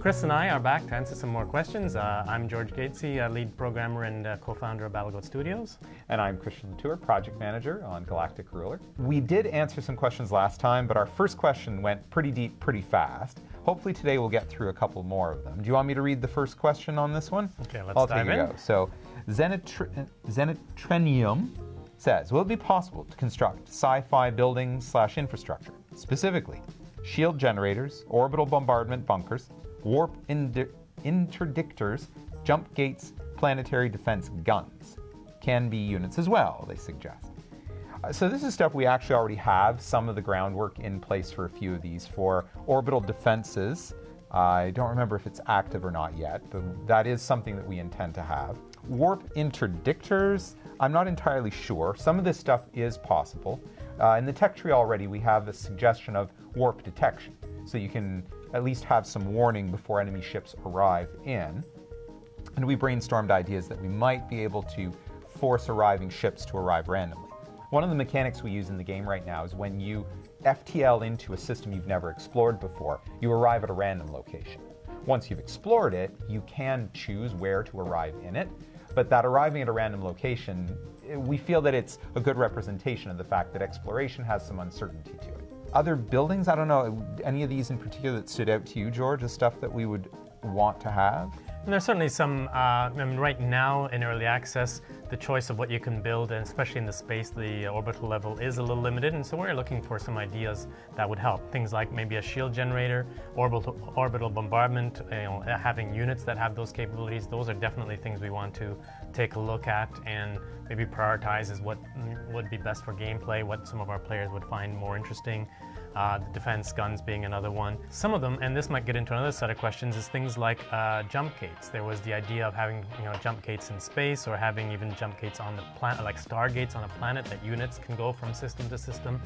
Chris and I are back to answer some more questions. I'm George Gatesy, lead programmer and co-founder of Battlegoat Studios. And I'm Christian Latour, project manager on Galactic Ruler. We did answer some questions last time, but our first question went pretty deep, pretty fast. Hopefully today we'll get through a couple more of them. Do you want me to read the first question on this one? Okay, let's dive in. I'll take a go. So, Zenitrenium says, will it be possible to construct sci-fi buildings / infrastructure, specifically shield generators, orbital bombardment bunkers, warp interdictors, jump gates, planetary defense guns? Can be units as well, they suggest. So this is stuff we actually already have some of the groundwork in place for a few of these. For orbital defenses, I don't remember if it's active or not yet, but that is something that we intend to have. Warp interdictors, I'm not entirely sure. Some of this stuff is possible. In the tech tree already, we have a suggestion of warp detection, so you can at least have some warning before enemy ships arrive in. And we brainstormed ideas that we might be able to force arriving ships to arrive randomly. One of the mechanics we use in the game right now is when you FTL into a system you've never explored before, you arrive at a random location. Once you've explored it, you can choose where to arrive in it, but that arriving at a random location, we feel that it's a good representation of the fact that exploration has some uncertainty to it. Other buildings, I don't know, any of these in particular that stood out to you, George, as stuff that we would want to have? And there's certainly some, I mean, right now in early access, the choice of what you can build, and especially in the space, the orbital level is a little limited, and so we're looking for some ideas that would help. Things like maybe a shield generator, orbital bombardment, you know, having units that have those capabilities. Those are definitely things we want to take a look at and maybe prioritize as what would be best for gameplay, what some of our players would find more interesting. The defense guns being another one. Some of them, and this might get into another set of questions, is things like jump gates. There was the idea of having, you know, jump gates in space, or having even jump gates on the planet, like stargates on a planet, that units can go from system to system.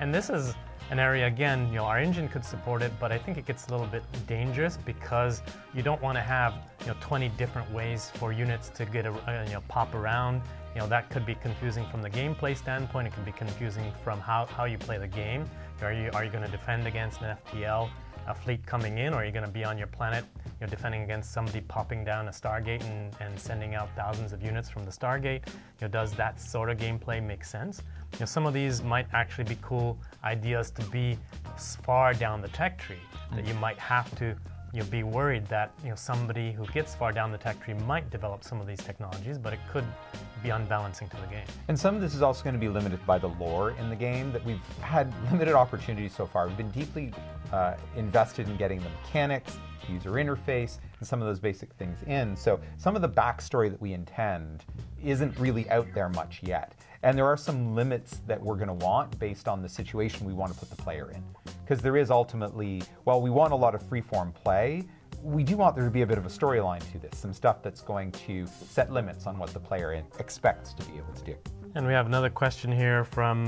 And this is an area, again, you know, our engine could support it, but I think it gets a little bit dangerous because you don't want to have, you know, 20 different ways for units to get, you know, pop around. You know, that could be confusing from the gameplay standpoint. It could be confusing from how you play the game. Are you going to defend against an FTL, a fleet coming in, or are you going to be on your planet, you know, defending against somebody popping down a Stargate and sending out thousands of units from the Stargate? You know, does that sort of gameplay make sense? You know, some of these might actually be cool ideas to be far down the tech tree, that you might have to, you know, be worried that, you know, somebody who gets far down the tech tree might develop some of these technologies, but it could be unbalancing to the game. And some of this is also going to be limited by the lore in the game that we've had limited opportunities so far. We've been deeply invested in getting the mechanics, user interface, and some of those basic things in. So some of the backstory that we intend isn't really out there much yet. And there are some limits that we're going to want based on the situation we want to put the player in. Because there is ultimately, while we want a lot of freeform play, we do want there to be a bit of a storyline to this, some stuff that's going to set limits on what the player expects to be able to do. And we have another question here from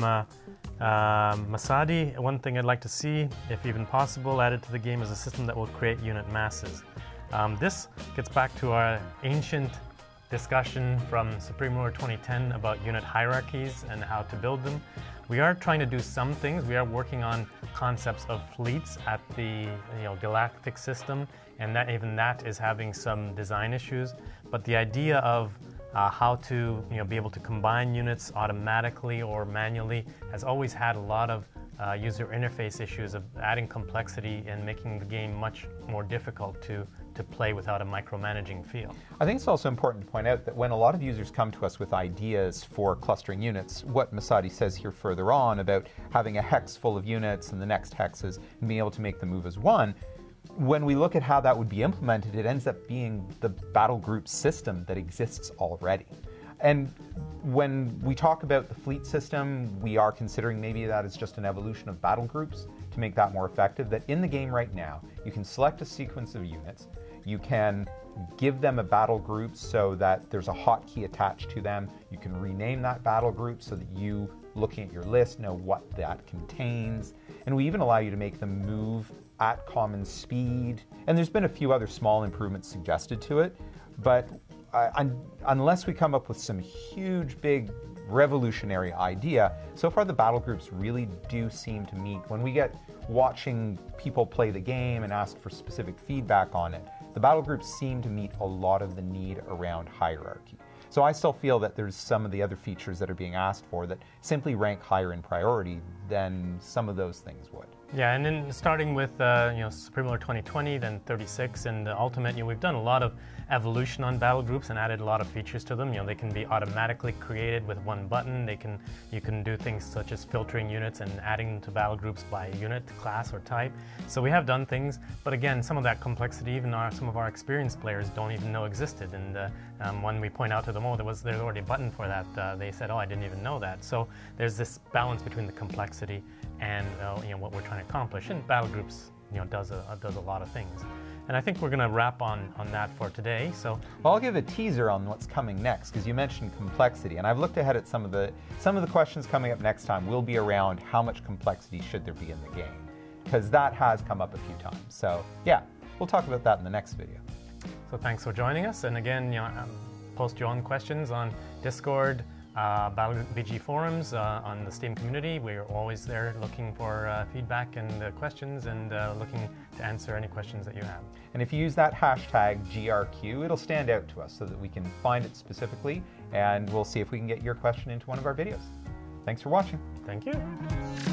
Masadi. One thing I'd like to see, if even possible, added to the game is a system that will create unit masses. This gets back to our ancient discussion from Supreme Ruler 2010 about unit hierarchies and how to build them. We are trying to do some things. We are working on concepts of fleets at the, you know, galactic system, and that even that is having some design issues. But the idea of how to, you know, be able to combine units automatically or manually has always had a lot of user interface issues, of adding complexity and making the game much more difficult to play without a micromanaging feel. I think it's also important to point out that when a lot of users come to us with ideas for clustering units, what Masadi says here further on about having a hex full of units and the next hexes and being able to make them move as one, when we look at how that would be implemented, it ends up being the battle group system that exists already. And when we talk about the fleet system, we are considering maybe that is just an evolution of battle groups to make that more effective, that in the game right now, you can select a sequence of units, you can give them a battle group so that there's a hotkey attached to them, you can rename that battle group so that you, looking at your list, know what that contains, and we even allow you to make them move at common speed. And there's been a few other small improvements suggested to it, but unless we come up with some huge, big revolutionary idea. So far, the battle groups really do seem to meet. When we get watching people play the game and ask for specific feedback on it, the battle groups seem to meet a lot of the need around hierarchy. So I still feel that there's some of the other features that are being asked for that simply rank higher in priority than some of those things would. Yeah, and then starting with Supreme Ruler 2020, then 36, and the Ultimate, we've done a lot of evolution on battle groups and added a lot of features to them. They can be automatically created with one button. You can do things such as filtering units and adding them to battle groups by unit, class, or type. So we have done things, but again, some of that complexity, even some of our experienced players don't even know existed. And when we point out to them, oh, there's already a button for that. They said, oh, I didn't even know that. So there's this balance between the complexity and what we're trying to accomplish. And battle groups, does a lot of things. And I think we're going to wrap on that for today. So, well, I'll give a teaser on what's coming next, because you mentioned complexity, and I've looked ahead at some of the questions coming up next time will be around how much complexity should there be in the game, because that has come up a few times. So yeah, we'll talk about that in the next video. So thanks for joining us, and again, post your own questions on Discord, Battlegoat BG forums, on the Steam community. We're always there looking for feedback and questions, and looking to answer any questions that you have. And if you use that hashtag GRQ, it'll stand out to us so that we can find it specifically, and we'll see if we can get your question into one of our videos. Thanks for watching. Thank you.